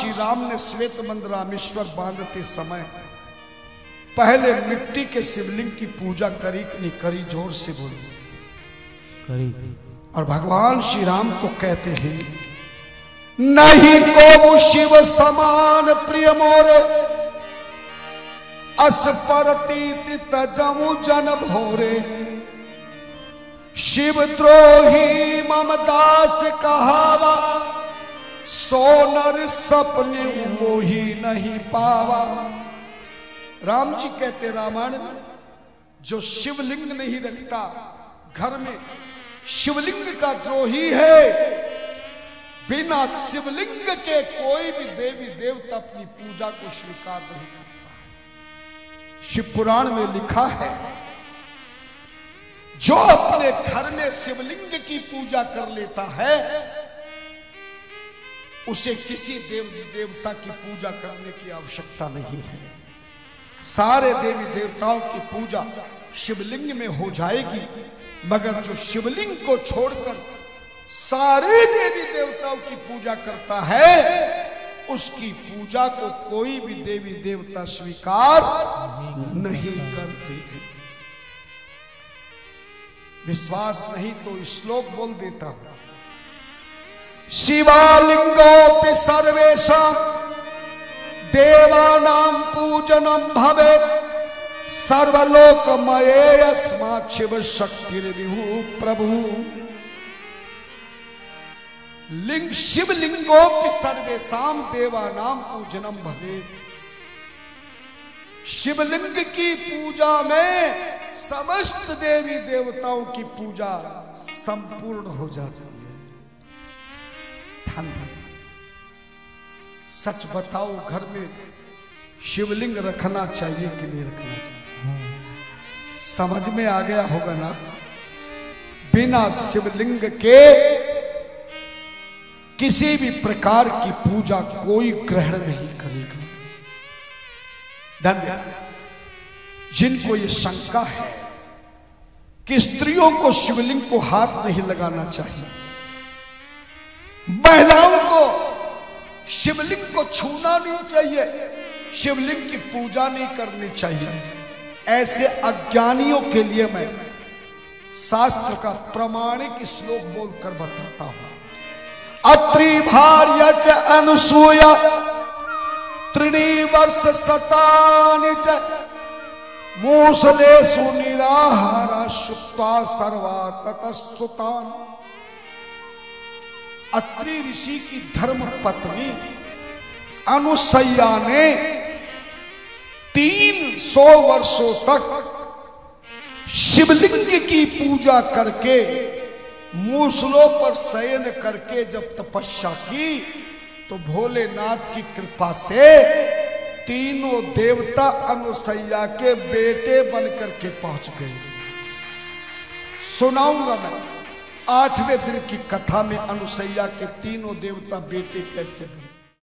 श्री राम ने श्वेत मंद रामेश्वर बांधते समय पहले मिट्टी के शिवलिंग की पूजा करी कि नहीं करी? जोर से बोली करी। और भगवान श्री राम तो कहते हैं, नहीं को शिव समान प्रिय मोरे अस्परती तजमु जन भोरे शिव द्रोही मम दास कहावा सोनर सपने मोही नहीं पावा। राम जी कहते रामायण में जो शिवलिंग नहीं रखता घर में शिवलिंग का द्रोही है। बिना शिवलिंग के कोई भी देवी देवता अपनी पूजा को स्वीकार नहीं करता है। शिवपुराण में लिखा है जो अपने घर में शिवलिंग की पूजा कर लेता है उसे किसी देवी देवता की पूजा करने की आवश्यकता नहीं है। सारे देवी देवताओं की पूजा शिवलिंग में हो जाएगी, मगर जो शिवलिंग को छोड़कर सारे देवी देवताओं की पूजा करता है उसकी पूजा को कोई भी देवी देवता स्वीकार नहीं करते। विश्वास नहीं तो श्लोक बोल देता हूं, शिवालिंगोपि सर्वेषां देवानां पूजनं भवेत् सर्वलोकमये अस्मात् शिवशक्तिर्विभुः प्रभुः। लिंग शिवलिंगोपि सर्वेषां देवानां पूजनं भवेत्। शिवलिंग की पूजा में समस्त देवी देवताओं की पूजा संपूर्ण हो जाती है। सच बताओ, घर में शिवलिंग रखना चाहिए कि नहीं रखना चाहिए? समझ में आ गया होगा ना? बिना शिवलिंग के किसी भी प्रकार की पूजा कोई ग्रहण नहीं करेगा। धन्यवाद। जिनको ये शंका है कि स्त्रियों को शिवलिंग को हाथ नहीं लगाना चाहिए, महिलाओं को शिवलिंग को छूना नहीं चाहिए, शिवलिंग की पूजा नहीं करनी चाहिए, ऐसे अज्ञानियों के लिए मैं शास्त्र का प्रमाणिक श्लोक बोलकर बताता हूं। अत्रि भार्य च अनुसूया त्रिणी वर्ष सतानि च मूसलेषु निराहारा सुप्ता सर्वा ततस्तुतान। अत्रि ऋषि की धर्म पत्नी अनुसूया ने 300 वर्षों तक शिवलिंग की पूजा करके मूसलों पर शयन करके जब तपस्या की तो भोलेनाथ की कृपा से तीनों देवता अनुसूया के बेटे बनकर के पहुंच गए। सुनाऊंगा मैं 8वें दिन की कथा में अनुसूया के तीनों देवता बेटे कैसे हुए।